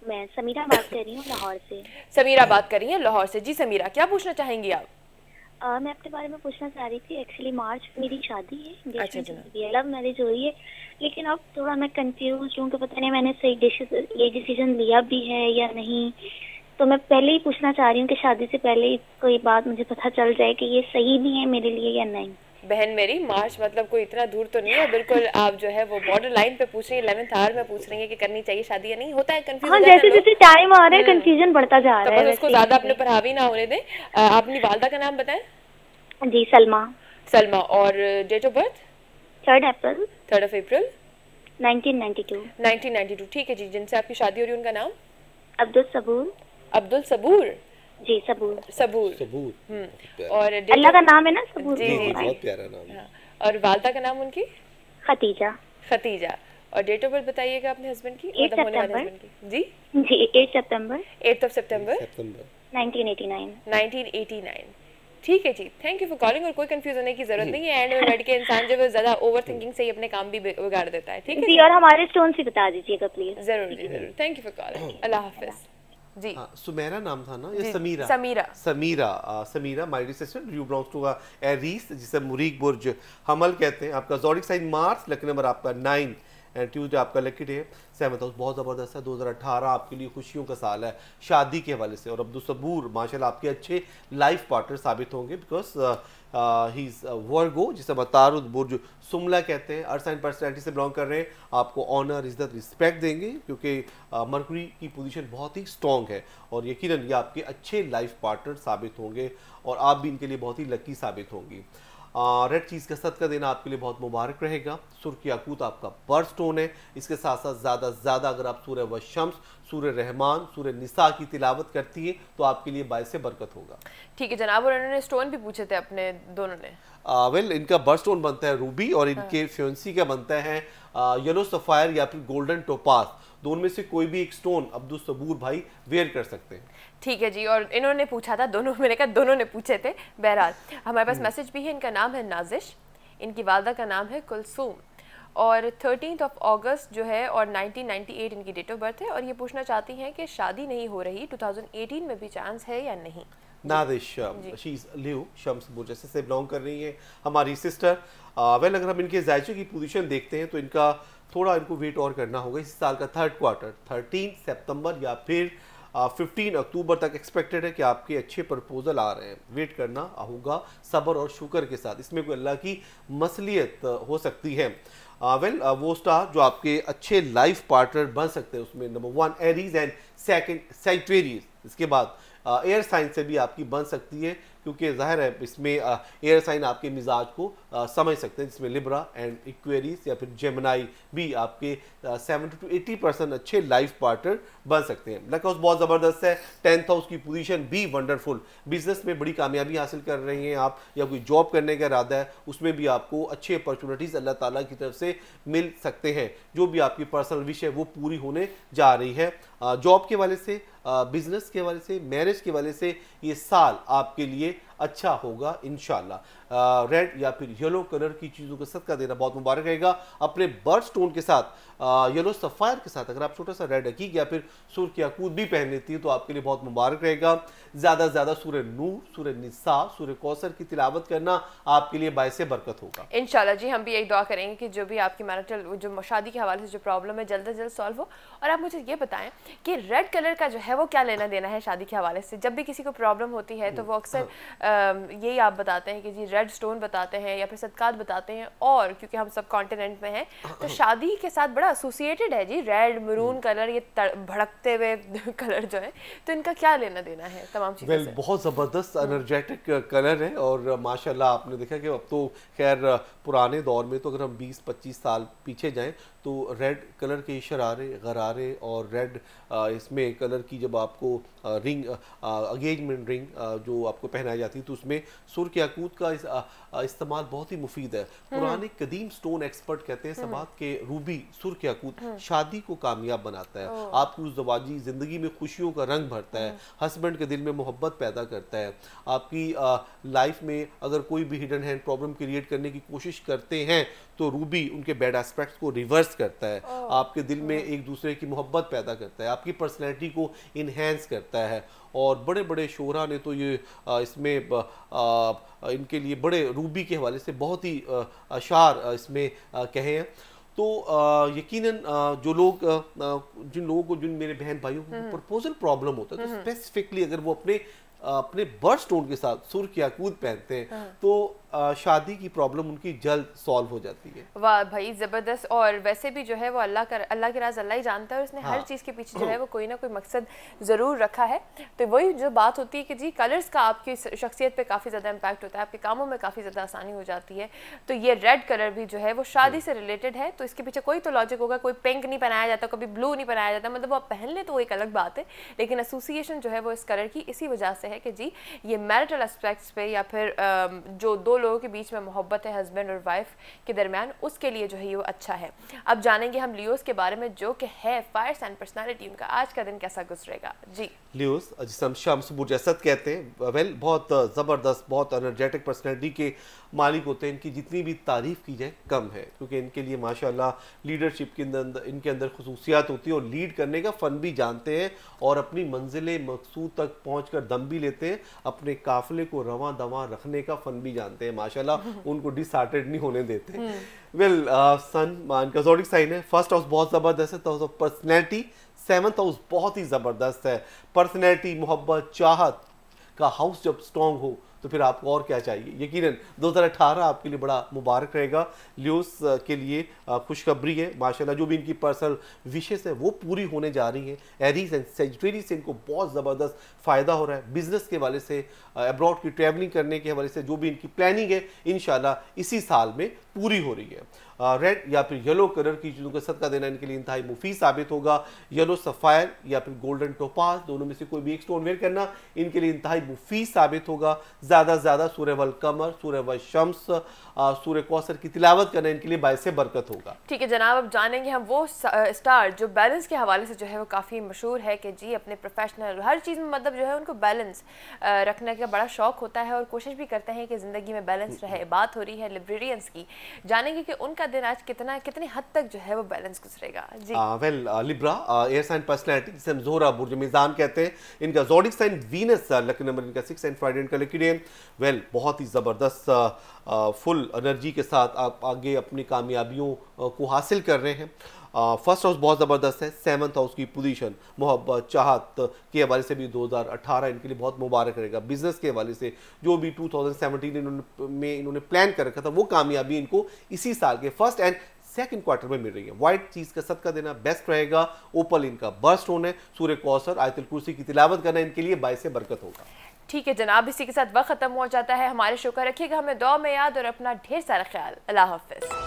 मैं समीरा बात कर रही हूँ लाहौर से। समीरा बात कर रही है लाहौर से। जी समीरा, क्या पूछना चाहेंगी आप? Uh, मैं अपने बारे में पूछना चाह रही थी। एक्चुअली मार्च मेरी शादी है, अच्छा लव मैरिज हो रही है, लेकिन अब थोड़ा मैं कंफ्यूज हूँ कि पता नहीं मैंने सही ये डिसीजन लिया भी है या नहीं। तो मैं पहले ही पूछना चाह रही हूँ कि शादी से पहले कोई बात मुझे पता चल जाए कि ये सही भी है मेरे लिए या नहीं। बहन मेरी, मार्च मतलब कोई इतना दूर तो नहीं है, बिल्कुल आप जो है वो बॉर्डर लाइन पे पूछ रही है, इलेवेंथ आवर में पूछ रही है कि करनी चाहिए शादी या नहीं। होता है कंफ्यूजन, हाँ, जैसे जैसे टाइम आ रहा है कंफ्यूजन बढ़ता जा रहा है। तो उसको ज्यादा अपने पर हावी ना होने दें। आप अपनी वालदा का नाम बताएं। जी सलमा। सलमा, और date of birth? Third April third of April nineteen ninety two. ठीक है जी, जिनसे आपकी शादी हो रही है उनका नाम? अब्दुल सबूर। अब्दुल सबूर जी, सबूर सबूर सबूर। और अल्लाह का नाम है ना सबूर जी, जी, जी बहुत प्यारा नाम है। और वालदा का नाम उनकी? खतीजा। खतीजा, और डेट ऑफ बर्थ बताइएगा अपने हस्बैंड की। एट सितंबर जी जी एट सितंबर एट ऑफ सितंबर नाइनटीन एटी नाइन। ठीक है जी, थैंक यू फॉर कॉलिंग। और कोई कंफ्यूज होने की जरूरत नहीं है, एंड में बैठ के इंसान जो है ज्यादा ओवर थिंकिंग से ही अपने काम भी बिगाड़ देता है। ठीक है जी, और हमारे स्टोन से बता दीजिएगा प्लीज। जरूर जी जरूर, थैंक यू फॉर कॉलिंग। अल्लाह हाफिज़। जी हाँ, सुमेरा नाम था ना या समीरा? समीरा समीरा आ, Samira my dear sister, you belong to Aries, जिसे मुरीक बुर्ज हमल कहते हैं। आपका zodiac sign Mars, lucky number आपका नाइन, एंड ट्यूजडे आपका लकी डे। सेवंथ हाउस बहुत ज़बरदस्त है, दो हज़ार अठारह आपके लिए खुशियों का साल है शादी के हवाले से, और अब्दुल सबूर माशाल्लाह आपके अच्छे लाइफ पार्टनर साबित होंगे, बिकॉज ही इज़ वर्गो, जिसे बतारुद बुर्ज सुमला कहते हैं, अर्थ साइन पर्सनैलिटी से बिलोंग कर रहे हैं। आपको ऑनर, इज्जत, रिस्पेक्ट देंगे, क्योंकि मरकरी की पोजीशन बहुत ही स्ट्रॉन्ग है, और यकीनन ये आपके अच्छे लाइफ पार्टनर साबित होंगे, और आप भी इनके लिए बहुत ही लकी साबित होंगी। रेड चीज़ का सदका देना आपके लिए बहुत मुबारक रहेगा। सुर्खी याकूत आपका बर्थ स्टोन है, इसके साथ साथ ज़्यादा ज़्यादा अगर आप सूरह व शम्स, सूरह रहमान, सूरह निसा की तिलावत करती है तो आपके लिए बायस बरकत होगा। ठीक है जनाब, और इन्होंने स्टोन भी पूछे थे अपने दोनों ने। वेल uh, well, इनका बर्थ स्टोन बनता है रूबी, और इनके फ्योन्सी का बनता है येलो सफ़ायर या फिर गोल्डन टोपास, दोनों में से कोई भी एक स्टोन अब्दुल सबूर भाई वेयर कर सकते हैं। ठीक है जी, और इन्होंने पूछा था, दोनों मैंने कहा दोनों ने पूछे थे। बहरहाल हमारे पास मैसेज भी है, इनका नाम है नाजिश, इनकी वालदा का नाम है कुलसूम, और थर्टीन ऑफ अगस्त जो है और नाइनटीन नाइन्टी एट इनकी डेट ऑफ बर्थ है, और ये पूछना चाहती हैं कि शादी नहीं हो रही, टू थाउजेंड एटीन में भी चांस है या नहीं। नादिश शी इज़ लियो शम्स बुर्ज से बिलोंग कर रही है हमारी सिस्टर। वेल अगर हम इनके जायचे की पोजीशन देखते हैं तो इनका थोड़ा इनको वेट और करना होगा। इस साल का थर्ड क्वार्टर थर्टीन सितंबर या फिर फिफ्टीन अक्टूबर तक एक्सपेक्टेड है कि आपके अच्छे प्रपोजल आ रहे हैं। वेट करना होगा सब्र और शुक्र के साथ, इसमें कोई अल्लाह की मसलियत हो सकती है। वेल uh, well, uh, वो स्टार जो आपके अच्छे लाइफ पार्टनर बन सकते हैं उसमें number one Aries and second Sagittarius, इसके बाद एयर uh, साइन से भी आपकी बन सकती है, क्योंकि ज़ाहिर है इसमें एयर uh, साइन आपके मिजाज को uh, समझ सकते हैं, जिसमें लिब्रा एंड एक्वेरियस या फिर जेमिनाई भी आपके सेवेंटी टू एटी परसेंट अच्छे लाइफ पार्टनर बन सकते हैं। लक हाउस बहुत ज़बरदस्त है, टेंथ हाउस की पोजीशन भी वंडरफुल, बिजनेस में बड़ी कामयाबी हासिल कर रही हैं आप, या कोई जॉब करने का इरादा है उसमें भी आपको अच्छी अपॉर्चुनिटीज़ अल्लाह ताला की तरफ से मिल सकते हैं। जो भी आपकी पर्सनल विश है वो पूरी होने जा रही है। जॉब के वाले से, बिजनेस के वाले से, मैरिज के वाले से ये साल आपके लिए अच्छा होगा इंशाल्लाह। रेड या फिर येलो कलर की चीज़ों का सदका देना बहुत मुबारक रहेगा। अपने बर्ड स्टोन के साथ येलो सफ़ायर के साथ अगर आप छोटा सा रेड अकीक या फिर सूर की अकूद भी पहन लेती है तो आपके लिए बहुत मुबारक रहेगा। ज़्यादा से ज़्यादा सूरह नूर, सूरह निसा, सूरह कौसर की तिलावत करना आपके लिए बायसे बरकत होगा इंशाल्लाह। जी हम भी यही दुआ करेंगे कि जो भी आपकी मैरिटल जो शादी के हवाले से जो प्रॉब्लम है जल्द से जल्द सॉल्व हो। और आप मुझे ये बताएं कि रेड कलर का जो है वो क्या लेना देना है शादी के हवाले से? जब भी किसी को प्रॉब्लम होती है तो वो अक्सर यही आप बताते हैं कि जी रेड स्टोन बताते हैं या फिर सदकात बताते हैं, और क्योंकि हम सब कॉन्टिनेंट में हैं तो शादी के साथ बड़ा एसोसिएटेड है जी रेड, मरून कलर, ये भड़कते हुए कलर जो है, तो इनका क्या लेना देना है तमाम चीज़ें? वेल बहुत ज़बरदस्त एनर्जेटिक कलर है और माशाल्लाह आपने देखा कि अब तो खैर पुराने दौर में तो अगर हम बीस पच्चीस साल पीछे जाएँ तो रेड कलर के शरारे, गरारे और रेड इसमें कलर की जब आपको रिंग एंगेजमेंट रिंग जो आपको पहनाई जाती है तो उसमें सुर के अकूद का इस, इस्तेमाल बहुत ही मुफीद है। पुराने कदीम स्टोन एक्सपर्ट कहते हैं समात के रूबी सुर के अकूद शादी को कामयाब बनाता है, आपकी उस जवाजी ज़िंदगी में खुशियों का रंग भरता है, हस्बैंड के दिल में मोहब्बत पैदा करता है। आपकी लाइफ में अगर कोई भी हिडन हैंड प्रॉब्लम क्रिएट करने की कोशिश करते हैं तो रूबी उनके बैड एस्पेक्ट्स को रिवर्स करता है, आपके दिल में एक दूसरे की मोहब्बत पैदा करता है, आपकी पर्सनैलिटी को इन्हेंस करता है। और बड़े बड़े शोरा ने तो ये इसमें इनके लिए बड़े रूबी के हवाले से बहुत ही अशार इसमें कहे हैं। तो यकीनन जो लोग जिन लोगों को जिन मेरे बहन भाइयों को प्रपोजल प्रॉब्लम होता है तो स्पेसिफिकली अगर वो अपने अपने बर्ड स्टोन के साथ सुर की अकूद पहनते हैं तो शादी की प्रॉब्लम उनकी जल्द सॉल्व हो जाती है। वाह भाई ज़बरदस्त। और वैसे भी जो है वो अल्लाह का अल्लाह के राज अल्लाह ही जानता है, उसने हाँ। हर चीज़ के पीछे जो है वो कोई ना कोई मकसद ज़रूर रखा है। तो वही जो बात होती है कि जी कलर्स का आपकी शख्सियत पे काफ़ी ज़्यादा इम्पैक्ट होता है, आपके कामों में काफ़ी ज़्यादा आसानी हो जाती है। तो ये रेड कलर भी जो है वो शादी से रिलेटेड है तो इसके पीछे कोई तो लॉजिक होगा। कोई पिंक नहीं पहनाया जाता, कभी ब्लू नहीं पहनाया जाता, मतलब वो आप पहन लें तो वो एक अलग बात है, लेकिन एसोसिएशन जो है वो इस कलर की इसी वजह से है कि जी ये मैरिटल एस्पेक्ट्स पे या फिर जो दो लोगों के बीच में मोहब्बत है हस्बैंड और वाइफ के दरमियान, उसके लिए जो है ये वो अच्छा है। अब जानेंगे हम लियोस के बारे में जो कि है फायर्स एंड पर्सनालिटी, उनका आज का दिन कैसा गुजरेगा। जी लियोस जिसे हम शम्स बुरजसद कहते हैं, वेल बहुत ज़बरदस्त बहुत एनर्जेटिक पर्सनालिटी के मालिक होते हैं। इनकी जितनी भी तारीफ़ की जाए कम है क्योंकि इनके लिए माशाल्लाह लीडरशिप के अंदर इनके अंदर खसूसियात होती है और लीड करने का फ़न भी जानते हैं और अपनी मंजिल मकसूद तक पहुँच कर दम भी लेते हैं, अपने काफिले को रवां दवां रखने का फ़न भी जानते हैं माशाल्लाह, उनको डिसहार्टेड नहीं होने देते। वेल सन इनका ज़ोडिक साइन है, फर्स्ट हाउस बहुत ज़बरदस्त है, house of personality. Seventh house बहुत ही ज़बरदस्त है, पर्सनैलिटी मोहब्बत चाहत का हाउस जब स्ट्रॉन्ग हो तो फिर आपको और क्या चाहिए। यकीनन दो हज़ार अठारह आपके लिए बड़ा मुबारक रहेगा, लियोस के लिए खुशखबरी है माशाल्लाह। जो भी इनकी पर्सनल विशेस है वो पूरी होने जा रही हैं। एरीज एंड सेजिटेरियन से इनको बहुत ज़बरदस्त फ़ायदा हो रहा है, बिजनेस के हवाले से अब्रॉड की ट्रैवलिंग करने के हवाले से जो भी इनकी प्लानिंग है इंशाल्लाह इसी साल में पूरी हो रही है। रेड या फिर येलो कलर की चीज़ों का सदका देना इनके लिए इंतहाई मुफीद साबित होगा। येलो सफ़ायर या फिर गोल्डन टोपाज दोनों में से कोई भी एक स्टोन वेयर करना इनके लिए इंतहाई मुफीद साबित होगा। ज़्यादा से ज़्यादा सूरह वल कमर, सूरह वल शम्स, सूरह कौसर की तिलावत करना इनके लिए बायसे बरकत होगा। ठीक है जनाब, अब जानेंगे हम वो स्टार जो बैलेंस के हवाले से जो है वो काफ़ी मशहूर है कि जी अपने प्रोफेशनल हर चीज़ में मतलब जो है उनको बैलेंस रखने का बड़ा शौक़ होता है और कोशिश भी करते हैं कि ज़िंदगी में बैलेंस रहे। बात हो रही है लिब्रेरियंस की, जानेंगे कि उनका दिन आज कितना कितने हद तक जो है वो बैलेंस गुजरेगा। जी well Libra air sign personality जिसे हम जोहरा बुर्ज मिजान कहते हैं, इनका zodiac sign Venus, lucky number इनका सिक्स एंड फ्राइडे इनका लकी डे। वेल बहुत ही ज़बरदस्त फुल एनर्जी के साथ आप आगे अपनी कामयाबियों को हासिल कर रहे हैं। फर्स्ट हाउस बहुत ज़बरदस्त है, सेवन्थ हाउस की पोजीशन मोहब्बत चाहत के हवाले से भी दो हज़ार अठारह इनके लिए बहुत मुबारक रहेगा। बिजनेस के हवाले से जो भी टू थाउज़ेंड सेवनटीन इन्होंने में इन्होंने प्लान कर रखा था वो कामयाबी इनको इसी साल के फर्स्ट एंड सेकंड क्वार्टर में मिल रही है। व्हाइट चीज़ का सदका देना बेस्ट रहेगा। ओपल इनका बर्स्ट स्टोन है, सूर्य कौसर आयतुल कुर्सी की तिलावत करना इनके लिए बायस बरकत होगा। ठीक है जनाब, इसी के साथ वक्त खत्म हो जाता है हमारे शो का। रखिएगा हमें दुआ में याद और अपना ढेर सारा ख्याल। अल्लाह हाफिज़।